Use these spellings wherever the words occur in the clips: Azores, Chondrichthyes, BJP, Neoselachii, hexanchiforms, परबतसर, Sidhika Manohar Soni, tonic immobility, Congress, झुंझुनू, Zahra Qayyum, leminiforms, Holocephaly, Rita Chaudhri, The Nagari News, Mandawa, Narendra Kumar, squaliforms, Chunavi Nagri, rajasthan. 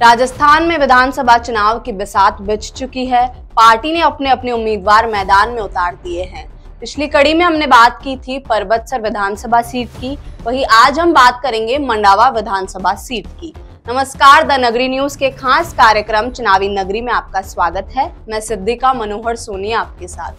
राजस्थान में विधानसभा चुनाव की बरसात बिछ चुकी है। पार्टी ने अपने अपने उम्मीदवार मैदान में उतार दिए हैं। पिछली कड़ी में हमने बात की थी परबतसर विधानसभा सीट की, वहीं आज हम बात करेंगे मंडावा विधानसभा सीट की। नमस्कार, द नगरी न्यूज के खास कार्यक्रम चुनावी नगरी में आपका स्वागत है। मैं सिद्धिका मनोहर सोनी आपके साथ।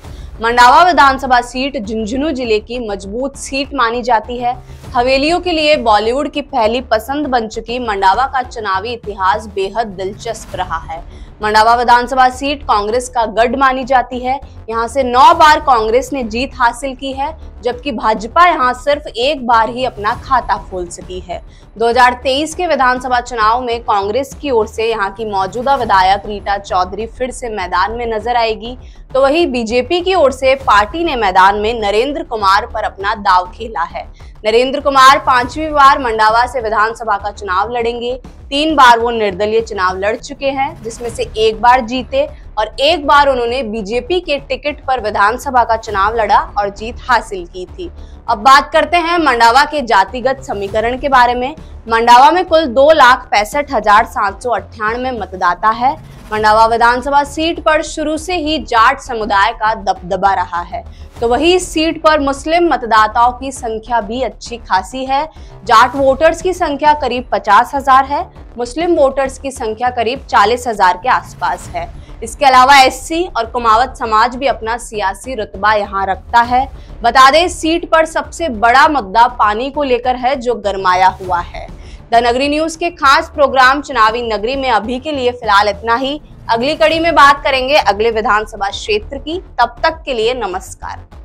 मंडावा विधानसभा सीट झुंझुनू जिले की मजबूत सीट मानी जाती है। हवेलियों के लिए बॉलीवुड की पहली पसंद बन चुकी मंडावा का चुनावी इतिहास बेहद दिलचस्प रहा है। मंडावा विधानसभा सीट कांग्रेस का गढ़ मानी जाती है। यहाँ से 9 बार कांग्रेस ने जीत हासिल की है, जबकि भाजपा यहाँ सिर्फ एक बार ही अपना खाता खोल सकी है। 2023 के विधानसभा चुनाव में कांग्रेस की ओर से यहाँ की मौजूदा विधायक रीटा चौधरी फिर से मैदान में नजर आएगी, तो वहीं बीजेपी की ओर से पार्टी ने मैदान में नरेंद्र कुमार पर अपना दाव खेला है। नरेंद्र कुमार 5वीं बार मंडावा से विधानसभा का चुनाव लड़ेंगे। 3 बार वो निर्दलीय चुनाव लड़ चुके हैं, जिसमें से एक बार जीते और एक बार उन्होंने बीजेपी के टिकट पर विधानसभा का चुनाव लड़ा और जीत हासिल की थी। अब बात करते हैं मंडावा के जातिगत समीकरण के बारे में। मंडावा में कुल 2,65,798 मतदाता है। मंडावा विधानसभा सीट पर शुरू से ही जाट समुदाय का दबदबा रहा है, तो वही इस सीट पर मुस्लिम मतदाताओं की संख्या भी अच्छी खासी है। जाट वोटर्स की संख्या करीब 50,000 है, मुस्लिम वोटर्स की संख्या करीब 40,000 के आसपास है। इसके अलावा एससी और कुमावत समाज भी अपना सियासी रुतबा यहाँ रखता है। बता दें, इस सीट पर सबसे बड़ा मुद्दा पानी को लेकर है, जो गरमाया हुआ है। द नगरी न्यूज के खास प्रोग्राम चुनावी नगरी में अभी के लिए फिलहाल इतना ही। अगली कड़ी में बात करेंगे अगले विधानसभा क्षेत्र की। तब तक के लिए नमस्कार।